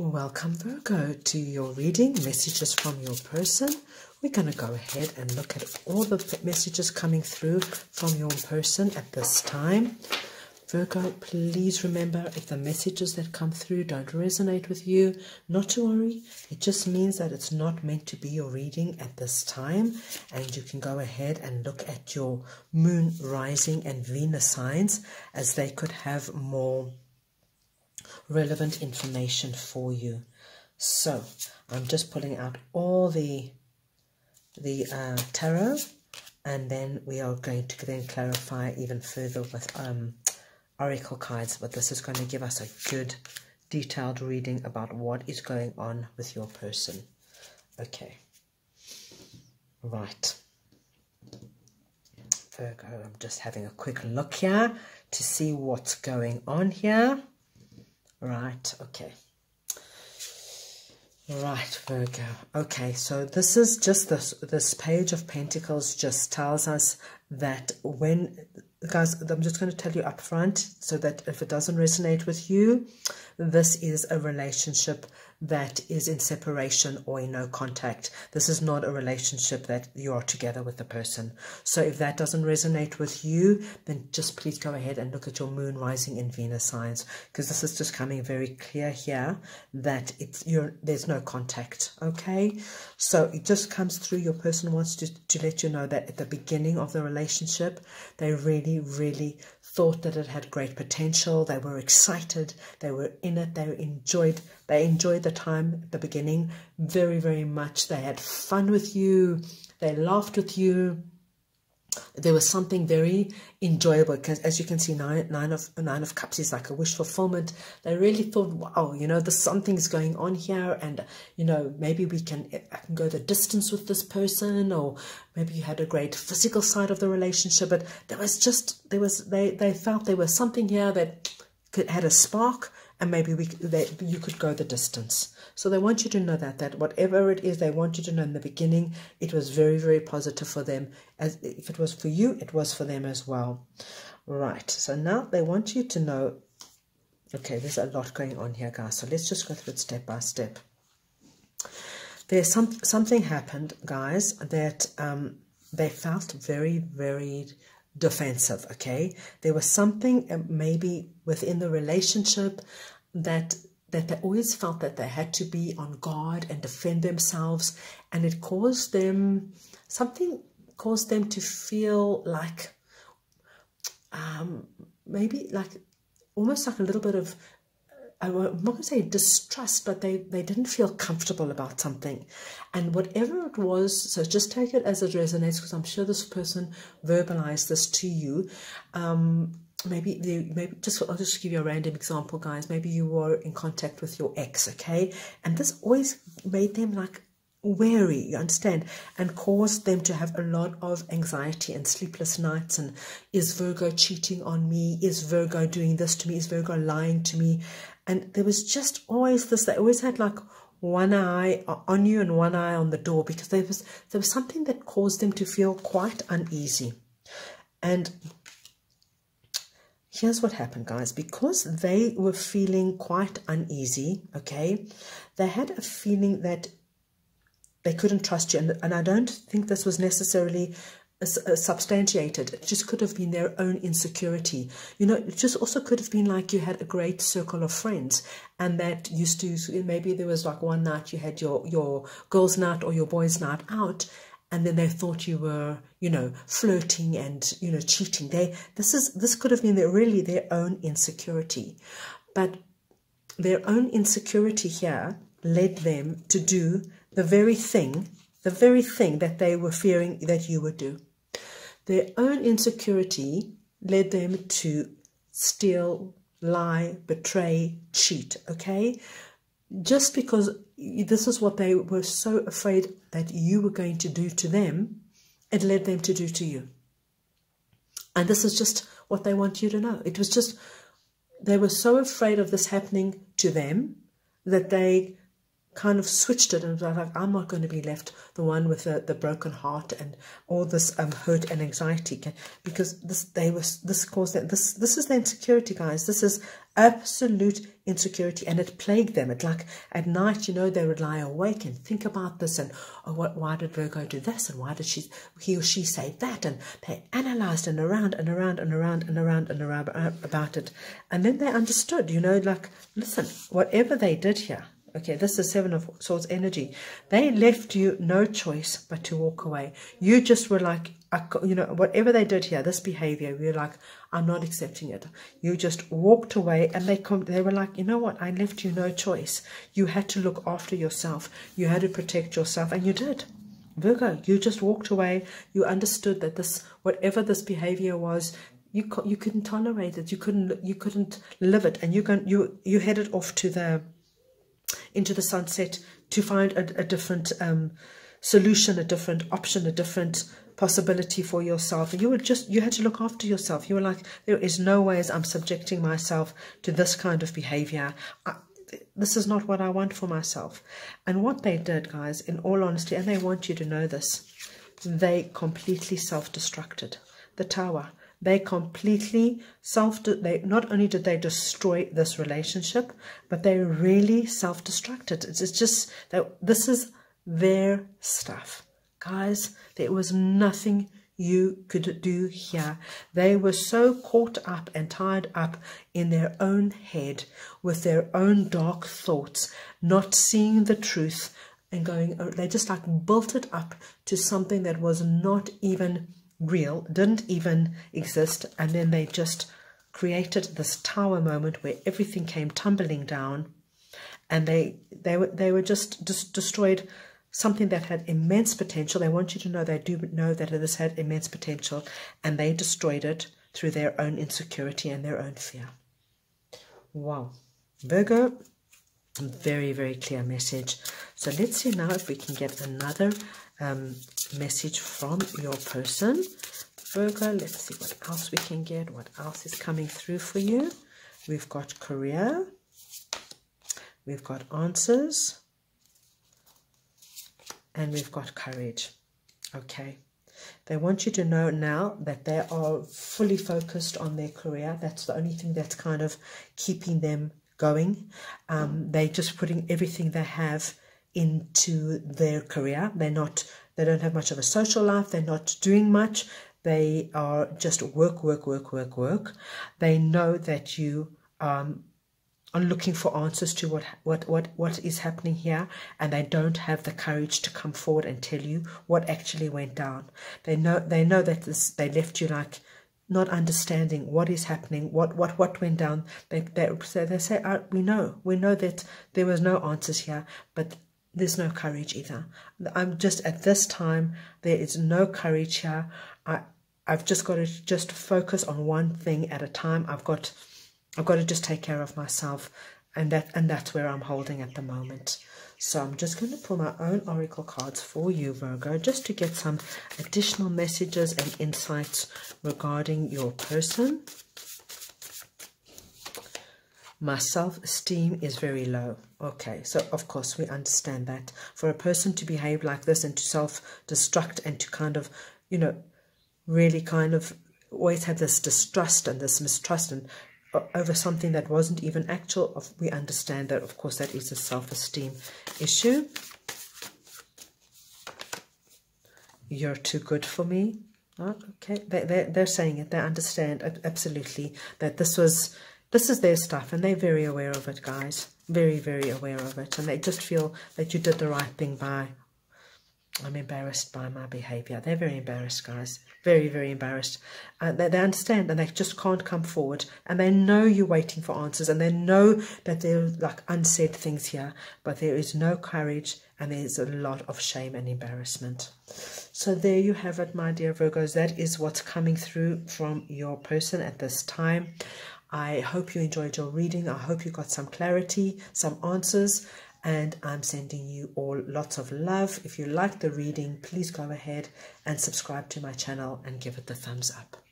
Welcome Virgo to your reading, messages from your person. We're going to go ahead and look at all the messages coming through from your person at this time. Virgo, please remember, if the messages that come through don't resonate with you, not to worry. It just means that it's not meant to be your reading at this time. And you can go ahead and look at your moon, rising and Venus signs, as they could have more relevant information for you. So I'm just pulling out all the tarot, and then we are going to then clarify even further with oracle cards. But this is going to give us a good detailed reading about what is going on with your person. Okay, right Virgo, I'm just having a quick look here to see what's going on here. Right, okay. Right, Virgo. Okay, so this is just this page of Pentacles just tells us that when, guys, I'm just going to tell you up front so that if it doesn't resonate with you, this is a relationship that is in separation or in no contact. This is not a relationship that you are together with the person. So if that doesn't resonate with you, then just please go ahead and look at your moon, rising and Venus signs, because this is just coming very clear here that there's no contact. Okay, so it just comes through. Your person wants to let you know that at the beginning of the relationship, they really thought that it had great potential. They were excited, they were in it, they enjoyed the time at the beginning very much. They had fun with you, they laughed with you. There was something very enjoyable, because as you can see, nine of cups is like a wish fulfillment. They really thought, wow, you know, there's something's going on here, and you know, maybe I can go the distance with this person, or maybe you had a great physical side of the relationship, but they felt there was something here that had a spark, and maybe you could go the distance. So they want you to know that whatever it is, they want you to know in the beginning, it was very positive for them. As if it was for you, it was for them as well. Right, so now they want you to know, okay, there's a lot going on here, guys. So let's just go through it step by step. There's something happened, guys, that they felt very defensive. Okay, there was something maybe within the relationship that they always felt that they had to be on guard and defend themselves, and it caused them to feel like maybe like almost like a little bit of, I'm not going to say distrust, but they didn't feel comfortable about something. And whatever it was, so just take it as it resonates, because I'm sure this person verbalized this to you. I'll just give you a random example, guys. Maybe you were in contact with your ex, okay? And this always made them like wary, you understand, and caused them to have a lot of anxiety and sleepless nights, and is Virgo cheating on me? Is Virgo doing this to me? Is Virgo lying to me? And there was just always this, they always had like one eye on you and one eye on the door, because there was something that caused them to feel quite uneasy. And here's what happened, guys. Because they were feeling quite uneasy, okay, they had a feeling that they couldn't trust you. And I don't think this was necessarily substantiated. It just could have been their own insecurity. You know, it just also could have been like you had a great circle of friends, and that used to, maybe there was like one night you had your girls' night or your boys' night out, and then they thought you were, you know, flirting and, you know, cheating. This could have been their own insecurity. But their own insecurity here led them to do the very thing that they were fearing that you would do. Their own insecurity led them to steal, lie, betray, cheat, okay? Just because this is what they were so afraid that you were going to do to them, it led them to do to you. And this is just what they want you to know. It was just, they were so afraid of this happening to them that they kind of switched it and was like, I'm not going to be left the one with the broken heart and all this hurt and anxiety, because this is the insecurity, guys. This is absolute insecurity, and it plagued them. It, like at night, you know, they would lie awake and think about this, and oh, why did Virgo do this, and why did he or she say that, and they analyzed and around about it, and then they understood, you know, like, listen, whatever they did here, okay, this is Seven of Swords energy, they left you no choice but to walk away. You just were like, you know, whatever they did here, this behavior, we were like, I'm not accepting it. You just walked away, and they were like, you know what, I left you no choice. You had to look after yourself. You had to protect yourself, and you did. Virgo, you just walked away. You understood that this, whatever this behavior was, you couldn't tolerate it. You couldn't live it, and you headed off to into the sunset to find a different solution, a different option, a different possibility for yourself. And you had to look after yourself. You were like, there is no ways I'm subjecting myself to this kind of behavior. This is not what I want for myself. And what they did, guys, in all honesty, and they want you to know this, they completely self-destructed. The Tower. They completely not only did they destroy this relationship, but they really self-destructed. It's just that this is their stuff. Guys, there was nothing you could do here. They were so caught up and tied up in their own head with their own dark thoughts, not seeing the truth, and they just like built it up to something that was not even real, didn't even exist, and then they just created this Tower moment where everything came tumbling down, and they were just destroyed. Something that had immense potential. They want you to know, they do know that this had immense potential, and they destroyed it through their own insecurity and their own fear. Wow. Virgo, very, very clear message. So let's see now if we can get another message from your person. Virgo, let's see what else we can get. What else is coming through for you? We've got career. We've got answers. And we've got courage. Okay. They want you to know now that they are fully focused on their career. That's the only thing that's kind of keeping them going. They're just putting everything they have into their career. They don't have much of a social life. They're not doing much. They are just work, work, work, work, work. They know that you on looking for answers to what is happening here, and they don't have the courage to come forward and tell you what actually went down. They know that they left you like not understanding what is happening, what went down. They say, oh, we know that there was no answers here, but there's no courage either. I'm just at this time, there is no courage here. I've just got to just focus on one thing at a time. I've got to just take care of myself, and that's where I'm holding at the moment. So I'm just going to pull my own oracle cards for you, Virgo, just to get some additional messages and insights regarding your person. My self-esteem is very low. Okay, so of course we understand that. For a person to behave like this and to self-destruct and to kind of, you know, really kind of always have this distrust and this mistrust and over something that wasn't even actual, we understand that, of course, that is a self-esteem issue. You're too good for me. Oh, okay, they're saying it. They understand absolutely that this is their stuff, and they're very aware of it, guys. Very, very aware of it, and they just feel that you did the right thing by. I'm embarrassed by my behavior. They're very embarrassed, guys. Very, very embarrassed. They understand, and they just can't come forward. And they know you're waiting for answers, and they know that there are like unsaid things here, but there is no courage, and there's a lot of shame and embarrassment. So there you have it, my dear Virgos. That is what's coming through from your person at this time. I hope you enjoyed your reading. I hope you got some clarity, some answers. And I'm sending you all lots of love. If you like the reading, please go ahead and subscribe to my channel and give it the thumbs up.